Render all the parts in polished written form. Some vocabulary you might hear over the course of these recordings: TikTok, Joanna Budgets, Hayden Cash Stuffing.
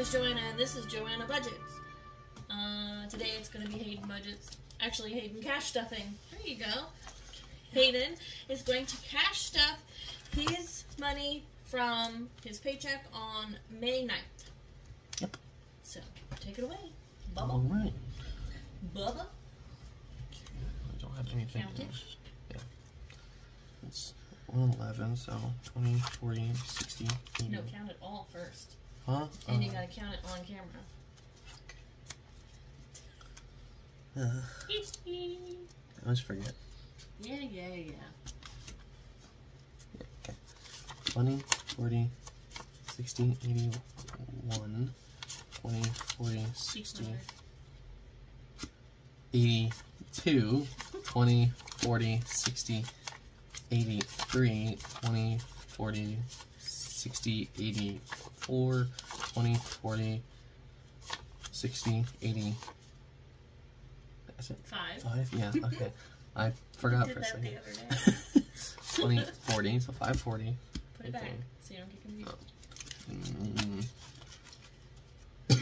is Joanna, and this is Joanna Budgets. Today it's going to be Hayden Budgets. Actually, Hayden Cash Stuffing. There you go. Hayden is going to cash stuff his money from his paycheck on May 9th. Yep. So, take it away, Bubba. All right. Bubba. I don't have anything else. Yeah. It's 11, so 20, 40, 60, 80. No, count it all first. Huh? And you gotta count it on camera. I always forget. Yeah. Okay. 20, 40, 60, 81, 20, 40, 60, 82, 20, 40, 60, 83, 20, 40, 60, 84, 20, 40, 60, 80. Is it five? Yeah, okay. I forgot for a second. I did that the other day. 20, 40, so 540. Put it back so you don't get confused. Oh.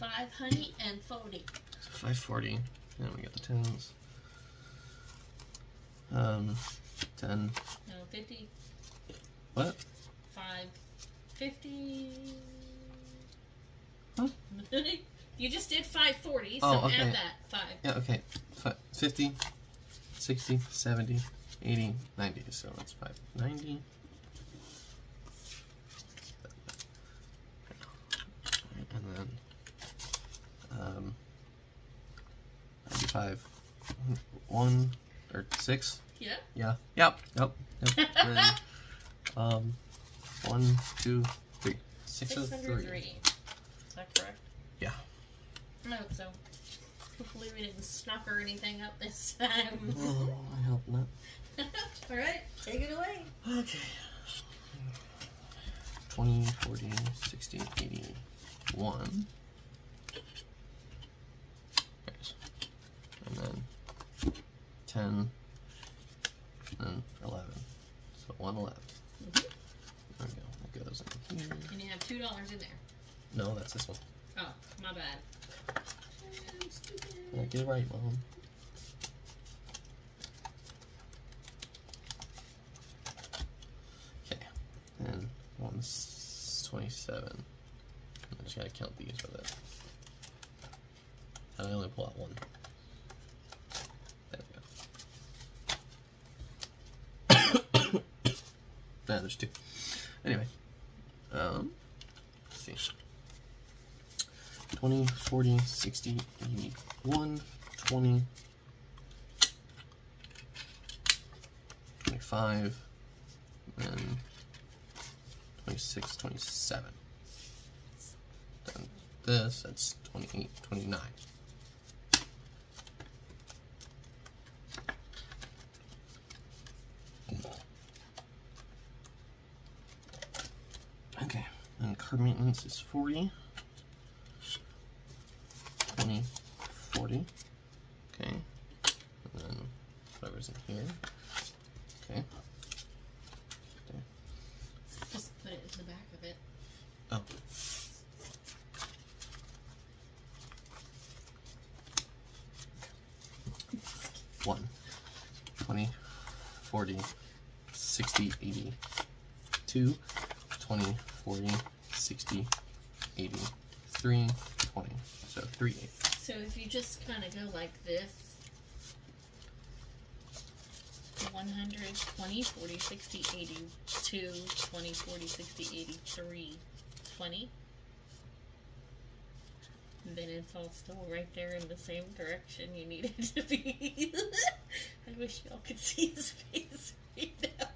540. So 540. Then we got the tens. 10. No, 50. What? 550. Huh? You just did 540, so okay. Add that. 5. Yeah, okay. 50, 60, 70, 80, 90. So that's 590. And then 95. 1 or 6. Yeah. Yeah. Yep. Then, 1, 2, 3. 603. Is that correct? Yeah. I hope so. Hopefully we didn't snucker anything up this time. Oh, I hope not. Alright, take it away. Okay. 20, 40, 60, 81. Nice. And then 10. And 11. So 111. There we go. That goes in here. And you have $2 in there. No, that's this one. Oh, my bad. Yeah, get it right, Mom. Okay. And 127. I just gotta count these with it. And I only pull out one. There we go. Nah, there's two. Anyway. Let's see. 20, 40, 60, 81, 20, 25, and 26, 27. Then this, that's 28, 29. Okay, and card maintenance is 40. 20, 40, okay, and then whatever's in here, okay, there. Just put it in the back of it. Oh. One, 20, 40, 60, 80, 2, 20, 40, 60, 80, 3, 20, so 3/8. So if you just kind of go like this, 100, 20, 40, 60, 82, 20, 40, 60, 83, 20. And then it's all still right there in the same direction you need it to be. I wish y'all could see his face right now.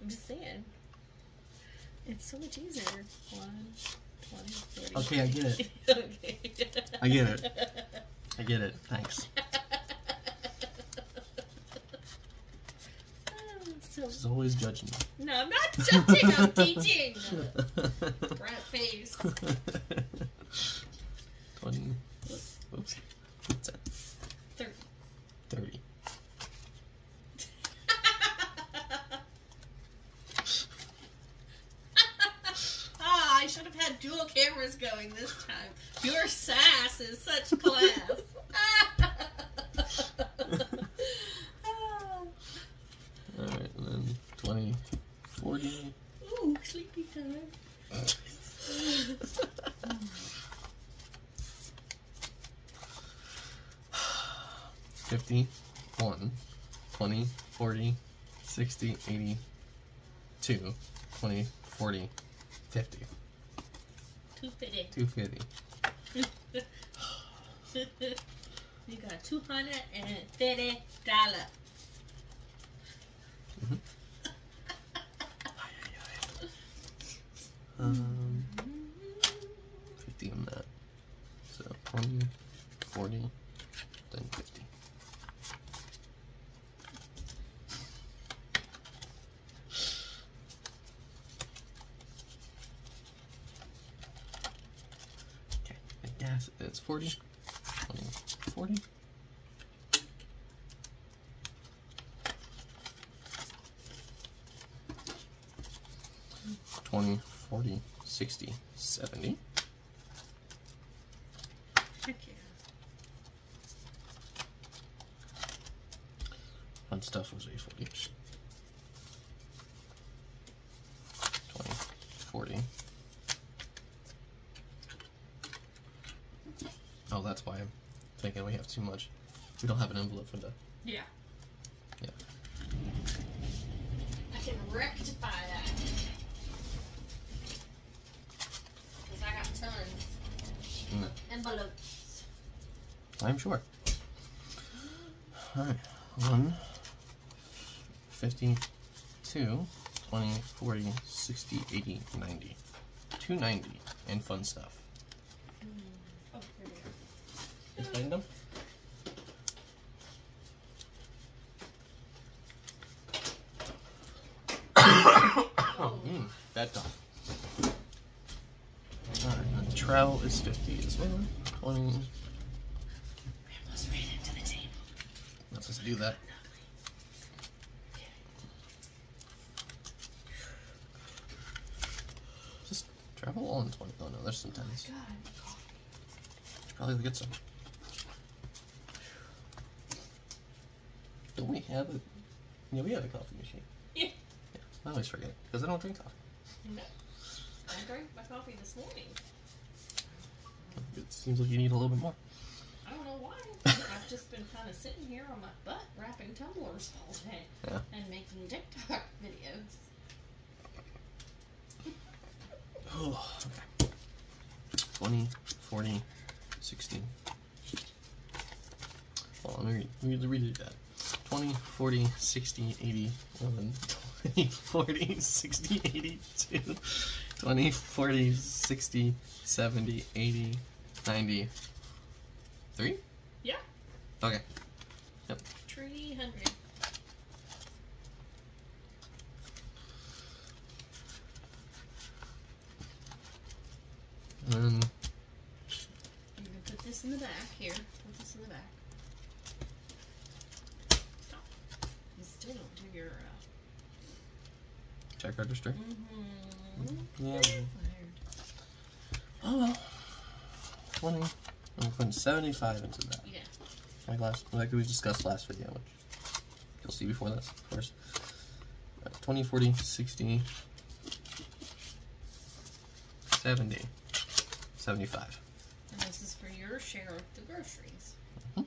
I'm just saying. It's so much easier. 1, 20, 30. Okay, I get it. Okay. I get it. Thanks. She's always judging me. No, I'm not judging. I'm teaching. Rat face. 20. Oops. What's that? 30. 30. class is such class. All right, and then 20, 40. Ooh, sleepy time. $50, $1, 20, 40, 60, 80, 2, 20, 40, 50. 250. 250. You got $250. Mm-hmm. It's 40, 20, 40. $20, $40, $60, $70. Heck yeah. Fun stuff was $8.40. 20, 40. Oh, that's why I'm thinking we have too much. We don't have an envelope for that. Yeah. Yeah. I can rectify that. Because I got tons of envelopes. I'm sure. Alright. 1, 50, 2, 20, 40, 60, 80, 90. 290 and fun stuff. Find them. Oh, that done. Alright, the trowel is 50 as well. 20. I almost ran into the table. Not supposed to do that. Just travel on 20. Oh no, there's some tens. Oh my God. Probably the good stuff. Don't we have a... Yeah, we have a coffee machine. Yeah. Yeah, I always forget, because I don't drink coffee. No. I drank my coffee this morning. It seems like you need a little bit more. I don't know why. I've just been kind of sitting here on my butt wrapping tumblers all day. Yeah. And making TikTok videos. Oh, okay. 20, 40, 60. Well, let me read that. 20, 40, 60, 80, 11, 20, 40, 60, 80, 2, 20, 40, 60, 70, 80, 90, 3? Yeah. Okay. Yep. 300. And you can put this in the back here. Put this in the back. Still don't do your check register. Mm-hmm. Yeah. Oh well. 20. I'm putting 75 into that. Yeah. Like we discussed last video, which you'll see before this, of course. 20, 40, 60, 70, 75. And this is for your share of the groceries. Mm-hmm.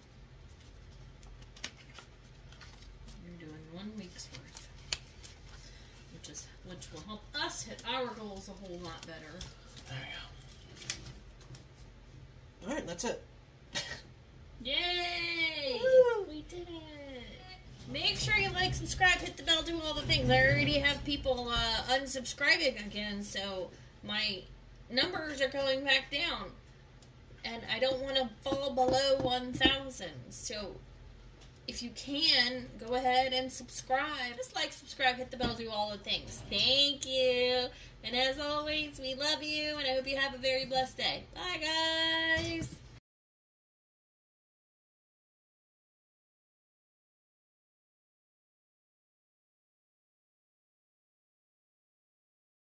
Doing 1 week's worth, which will help us hit our goals a whole lot better. There you go. All right, that's it. Yay! Woo! We did it. Make sure you like, subscribe, hit the bell, do all the things. I already have people unsubscribing again, so my numbers are going back down, and I don't want to fall below 1,000. So. If you can, go ahead and subscribe. Just like, subscribe, hit the bell, do all the things. Thank you. And as always, we love you, and I hope you have a very blessed day. Bye, guys.